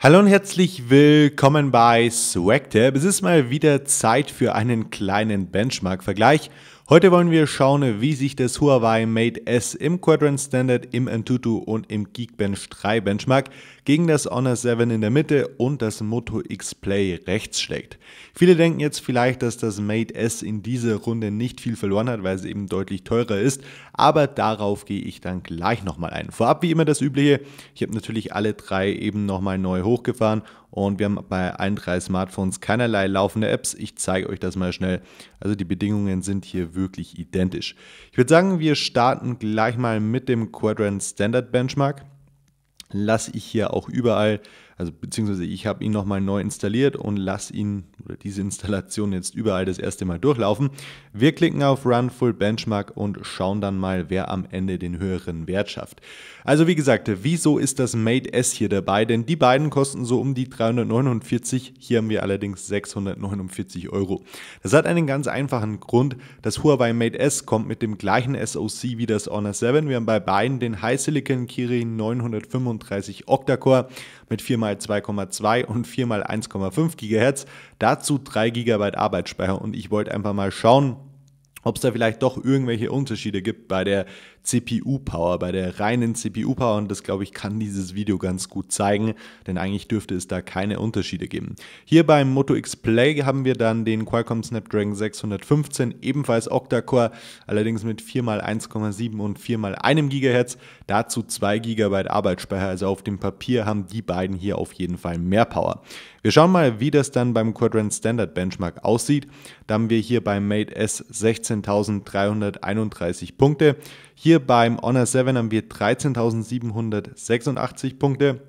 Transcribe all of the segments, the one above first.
Hallo und herzlich willkommen bei SwagTab. Es ist mal wieder Zeit für einen kleinen Benchmark-Vergleich. Heute wollen wir schauen, wie sich das Huawei Mate S im Quadrant Standard, im Antutu und im Geekbench 3 Benchmark gegen das Honor 7 in der Mitte und das Moto X Play rechts schlägt. Viele denken jetzt vielleicht, dass das Mate S in dieser Runde nicht viel verloren hat, weil es eben deutlich teurer ist, aber darauf gehe ich dann gleich nochmal ein. Vorab wie immer das Übliche, ich habe natürlich alle drei eben nochmal neu hochgefahren und wir haben bei allen drei Smartphones keinerlei laufende Apps. Ich zeige euch das mal schnell. Also die Bedingungen sind hier wirklich identisch. Ich würde sagen, wir starten gleich mal mit dem Quadrant Standard Benchmark. Lasse ich hier auch überall, also beziehungsweise ich habe ihn nochmal neu installiert und lasse ihn oder diese Installation jetzt überall das erste Mal durchlaufen. Wir klicken auf Run Full Benchmark und schauen dann mal, wer am Ende den höheren Wert schafft. Also wie gesagt, wieso ist das Mate S hier dabei? Denn die beiden kosten so um die 349, hier haben wir allerdings 649 Euro. Das hat einen ganz einfachen Grund. Das Huawei Mate S kommt mit dem gleichen SoC wie das Honor 7. Wir haben bei beiden den High Silicon Kirin 935 Octa-Core mit 4x2,2 und 4x1,5 GHz, dazu 3 GB Arbeitsspeicher und ich wollte einfach mal schauen, ob es da vielleicht doch irgendwelche Unterschiede gibt bei der CPU-Power, bei der reinen CPU-Power, und das, glaube ich, kann dieses Video ganz gut zeigen, denn eigentlich dürfte es da keine Unterschiede geben. Hier beim Moto X Play haben wir dann den Qualcomm Snapdragon 615, ebenfalls Octa-Core, allerdings mit 4x1,7 und 4x1 GHz, dazu 2 GB Arbeitsspeicher, also auf dem Papier haben die beiden hier auf jeden Fall mehr Power. Wir schauen mal, wie das dann beim Quadrant Standard Benchmark aussieht. Da haben wir hier beim Mate S 16.331 Punkte. Hier beim Honor 7 haben wir 13.786 Punkte.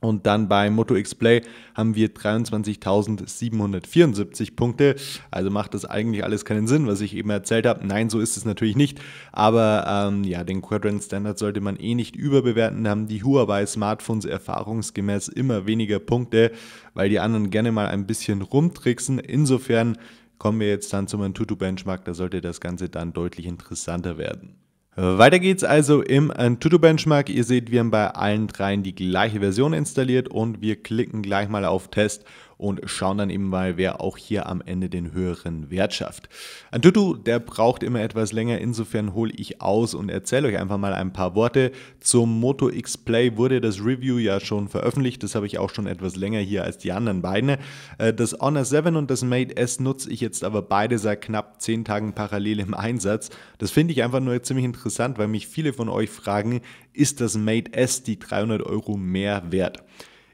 Und dann beim Moto X Play haben wir 23.774 Punkte. Also macht das eigentlich alles keinen Sinn, was ich eben erzählt habe. Nein, so ist es natürlich nicht. Aber ja, den Quadrant Standard sollte man eh nicht überbewerten. Da haben die Huawei Smartphones erfahrungsgemäß immer weniger Punkte, weil die anderen gerne mal ein bisschen rumtricksen. Insofern kommen wir jetzt dann zum Antutu Benchmark. Da sollte das Ganze dann deutlich interessanter werden. Weiter geht's also im Antutu Benchmark. Ihr seht, wir haben bei allen dreien die gleiche Version installiert und wir klicken gleich mal auf Test und schauen dann eben mal, wer auch hier am Ende den höheren Wert schafft. Antutu, der braucht immer etwas länger, insofern hole ich aus und erzähle euch einfach mal ein paar Worte. Zum Moto X Play wurde das Review ja schon veröffentlicht, das habe ich auch schon etwas länger hier als die anderen beiden. Das Honor 7 und das Mate S nutze ich jetzt aber beide seit knapp 10 Tagen parallel im Einsatz. Das finde ich einfach nur ziemlich interessant, weil mich viele von euch fragen, ist das Mate S die 300 Euro mehr wert?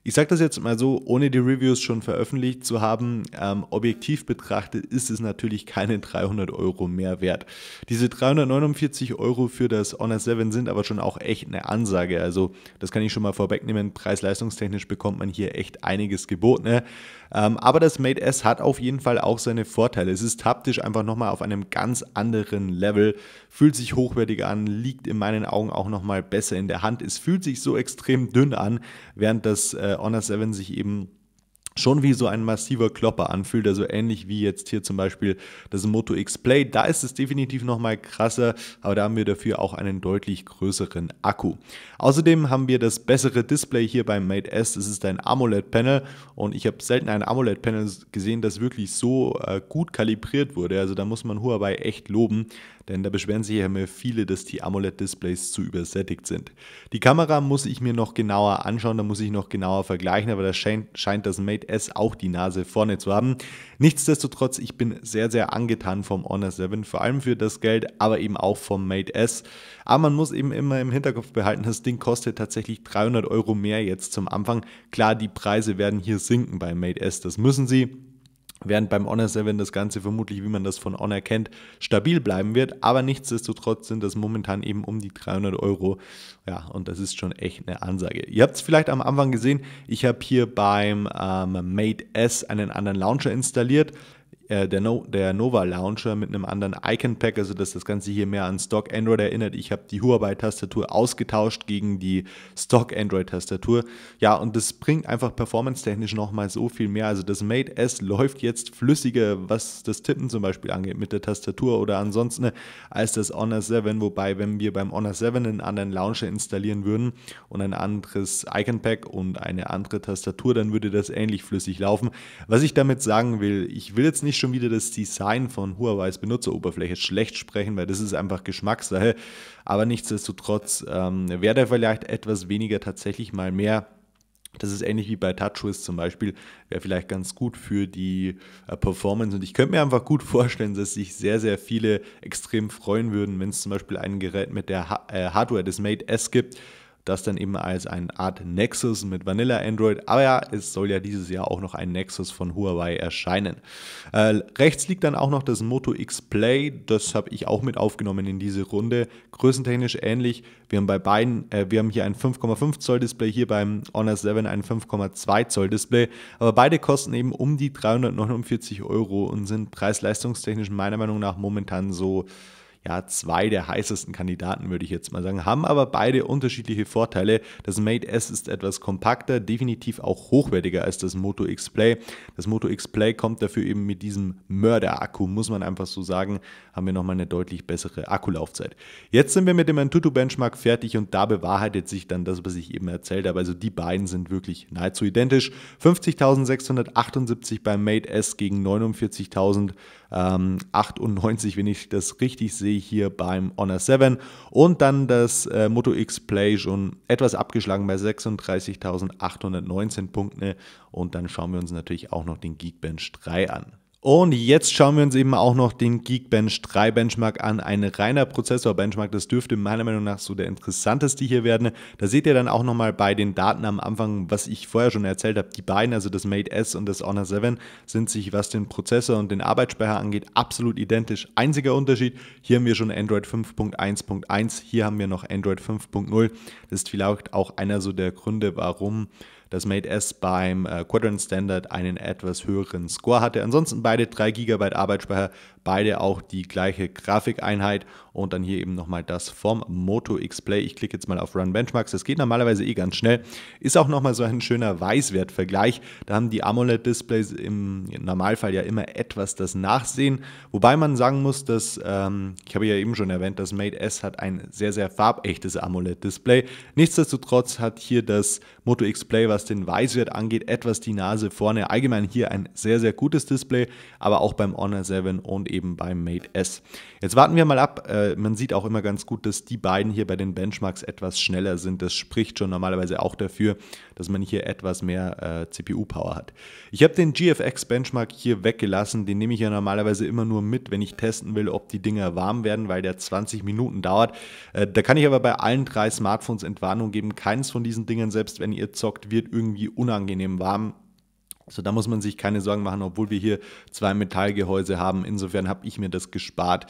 Ich sage das jetzt mal so, ohne die Reviews schon veröffentlicht zu haben, objektiv betrachtet ist es natürlich keine 300 Euro mehr wert. Diese 349 Euro für das Honor 7 sind aber schon auch echt eine Ansage, also das kann ich schon mal vorwegnehmen, preis-leistungstechnisch bekommt man hier echt einiges geboten. Ne? Aber das Mate S hat auf jeden Fall auch seine Vorteile, es ist haptisch einfach nochmal auf einem ganz anderen Level, fühlt sich hochwertiger an, liegt in meinen Augen auch nochmal besser in der Hand, es fühlt sich so extrem dünn an, während das Honor 7 sich eben schon wie so ein massiver Klopper anfühlt, also ähnlich wie jetzt hier zum Beispiel das Moto X Play. Da ist es definitiv nochmal krasser, aber da haben wir dafür auch einen deutlich größeren Akku. Außerdem haben wir das bessere Display hier beim Mate S, es ist ein AMOLED-Panel und ich habe selten ein AMOLED-Panel gesehen, das wirklich so gut kalibriert wurde, also da muss man Huawei echt loben. Denn da beschweren sich ja immer viele, dass die AMOLED-Displays zu übersättigt sind. Die Kamera muss ich mir noch genauer anschauen, da muss ich noch genauer vergleichen, aber da scheint das Mate S auch die Nase vorne zu haben. Nichtsdestotrotz, ich bin sehr, sehr angetan vom Honor 7, vor allem für das Geld, aber eben auch vom Mate S. Aber man muss eben immer im Hinterkopf behalten, das Ding kostet tatsächlich 300 Euro mehr jetzt zum Anfang. Klar, die Preise werden hier sinken beim Mate S, das müssen sie. Während beim Honor 7 das Ganze vermutlich, wie man das von Honor kennt, stabil bleiben wird. Aber nichtsdestotrotz sind das momentan eben um die 300 Euro. Ja, und das ist schon echt eine Ansage. Ihr habt es vielleicht am Anfang gesehen, ich habe hier beim Mate S einen anderen Launcher installiert. der Nova Launcher mit einem anderen Icon-Pack, also dass das Ganze hier mehr an Stock Android erinnert. Ich habe die Huawei-Tastatur ausgetauscht gegen die Stock Android-Tastatur. Ja, und das bringt einfach performance-technisch nochmal so viel mehr. Also das Mate S läuft jetzt flüssiger, was das Tippen zum Beispiel angeht, mit der Tastatur oder ansonsten, als das Honor 7, wobei, wenn wir beim Honor 7 einen anderen Launcher installieren würden und ein anderes Icon-Pack und eine andere Tastatur, dann würde das ähnlich flüssig laufen. Was ich damit sagen will, ich will jetzt nicht schon wieder das Design von Huawei's Benutzeroberfläche schlecht sprechen, weil das ist einfach Geschmackssache, aber nichtsdestotrotz wäre da vielleicht etwas weniger tatsächlich mal mehr. Das ist ähnlich wie bei TouchWiz zum Beispiel, wäre vielleicht ganz gut für die Performance, und ich könnte mir einfach gut vorstellen, dass sich sehr, sehr viele extrem freuen würden, wenn es zum Beispiel ein Gerät mit der Hardware des Mate S gibt, das dann eben als eine Art Nexus mit Vanilla Android, aber ja, es soll ja dieses Jahr auch noch ein Nexus von Huawei erscheinen. Rechts liegt dann auch noch das Moto X Play, das habe ich auch mit aufgenommen in diese Runde. Größentechnisch ähnlich, wir haben bei beiden, wir haben hier ein 5,5 Zoll Display, hier beim Honor 7 ein 5,2 Zoll Display, aber beide kosten eben um die 349 € und sind preis-leistungstechnisch meiner Meinung nach momentan so, ja, zwei der heißesten Kandidaten, würde ich jetzt mal sagen, haben aber beide unterschiedliche Vorteile. Das Mate S ist etwas kompakter, definitiv auch hochwertiger als das Moto X Play. Das Moto X Play kommt dafür eben mit diesem Mörder-Akku, muss man einfach so sagen, haben wir nochmal eine deutlich bessere Akkulaufzeit. Jetzt sind wir mit dem Antutu-Benchmark fertig und da bewahrheitet sich dann das, was ich eben erzählt habe. Also die beiden sind wirklich nahezu identisch. 50.678 beim Mate S gegen 49.098, wenn ich das richtig sehe, hier beim Honor 7, und dann das Moto X Play schon etwas abgeschlagen bei 36.819 Punkten, und dann schauen wir uns natürlich auch noch den Geekbench 3 an. Und jetzt schauen wir uns eben auch noch den Geekbench 3 Benchmark an, ein reiner Prozessor-Benchmark, das dürfte meiner Meinung nach so der interessanteste hier werden. Da seht ihr dann auch nochmal bei den Daten am Anfang, was ich vorher schon erzählt habe, die beiden, also das Mate S und das Honor 7, sind sich, was den Prozessor und den Arbeitsspeicher angeht, absolut identisch. Einziger Unterschied, hier haben wir schon Android 5.1.1, hier haben wir noch Android 5.0, das ist vielleicht auch einer so der Gründe, warum das Mate S beim Quadrant Standard einen etwas höheren Score hatte. Ansonsten beide 3 GB Arbeitsspeicher, beide auch die gleiche Grafikeinheit und dann hier eben nochmal das vom Moto X Play. Ich klicke jetzt mal auf Run Benchmarks, das geht normalerweise eh ganz schnell. Ist auch nochmal so ein schöner Weißwertvergleich. Da haben die AMOLED-Displays im Normalfall ja immer etwas das Nachsehen. Wobei man sagen muss, dass, ich habe ja eben schon erwähnt, das Mate S hat ein sehr, sehr farbechtes AMOLED-Display. Nichtsdestotrotz hat hier das Moto X Play, was den Weißwert angeht, etwas die Nase vorne. Allgemein hier ein sehr, sehr gutes Display, aber auch beim Honor 7 und eben beim Mate S. Jetzt warten wir mal ab. Man sieht auch immer ganz gut, dass die beiden hier bei den Benchmarks etwas schneller sind. Das spricht schon normalerweise auch dafür, dass man hier etwas mehr CPU-Power hat. Ich habe den GFX-Benchmark hier weggelassen. Den nehme ich ja normalerweise immer nur mit, wenn ich testen will, ob die Dinger warm werden, weil der 20 Minuten dauert. Da kann ich aber bei allen 3 Smartphones Entwarnung geben. Keins von diesen Dingern, selbst wenn ihr zockt, wird irgendwie unangenehm warm. Also da muss man sich keine Sorgen machen, obwohl wir hier 2 Metallgehäuse haben. Insofern habe ich mir das gespart.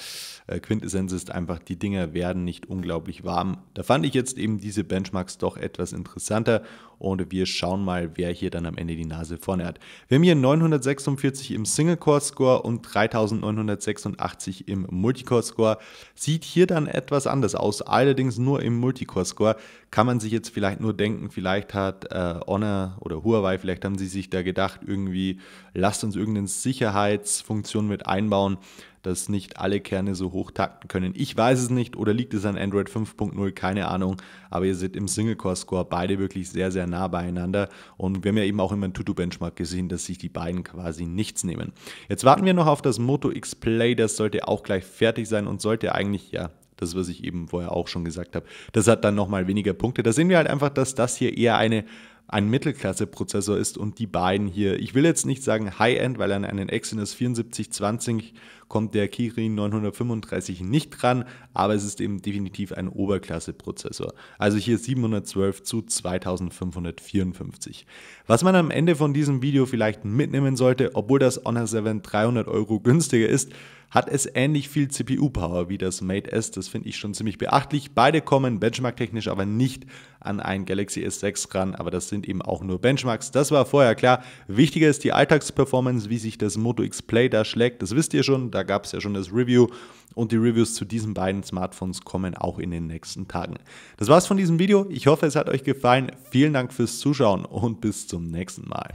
Quintessenz ist einfach, die Dinger werden nicht unglaublich warm. Da fand ich jetzt eben diese Benchmarks doch etwas interessanter. Und wir schauen mal, wer hier dann am Ende die Nase vorne hat. Wir haben hier 946 im Single-Core-Score und 3986 im Multicore-Score. Sieht hier dann etwas anders aus, allerdings nur im Multicore-Score. Kann man sich jetzt vielleicht nur denken, vielleicht hat Honor oder Huawei, vielleicht haben sie sich da gedacht, irgendwie lasst uns irgendeine Sicherheitsfunktion mit einbauen, dass nicht alle Kerne so hoch takten können. Ich weiß es nicht, oder liegt es an Android 5.0, keine Ahnung, aber ihr seht im Single-Core-Score beide wirklich sehr, sehr nah beieinander, und wir haben ja eben auch immer einen Antutu-Benchmark gesehen, dass sich die beiden quasi nichts nehmen. Jetzt warten wir noch auf das Moto X Play, das sollte auch gleich fertig sein und sollte eigentlich, ja, das, was ich eben vorher auch schon gesagt habe, das hat dann nochmal weniger Punkte. Da sehen wir halt einfach, dass das hier eher ein Mittelklasse-Prozessor ist und die beiden hier, ich will jetzt nicht sagen High-End, weil an einen Exynos 7420 kommt der Kirin 935 nicht dran, aber es ist eben definitiv ein Oberklasse-Prozessor. Also hier 712 zu 2554. Was man am Ende von diesem Video vielleicht mitnehmen sollte, obwohl das Honor 7 300 € günstiger ist, hat es ähnlich viel CPU-Power wie das Mate S, das finde ich schon ziemlich beachtlich. Beide kommen benchmarktechnisch aber nicht an ein Galaxy S6 ran, aber das sind eben auch nur Benchmarks, das war vorher klar. Wichtiger ist die Alltagsperformance, wie sich das Moto X Play da schlägt, das wisst ihr schon, da gab es ja schon das Review und die Reviews zu diesen beiden Smartphones kommen auch in den nächsten Tagen. Das war's von diesem Video, ich hoffe es hat euch gefallen, vielen Dank fürs Zuschauen und bis zum nächsten Mal.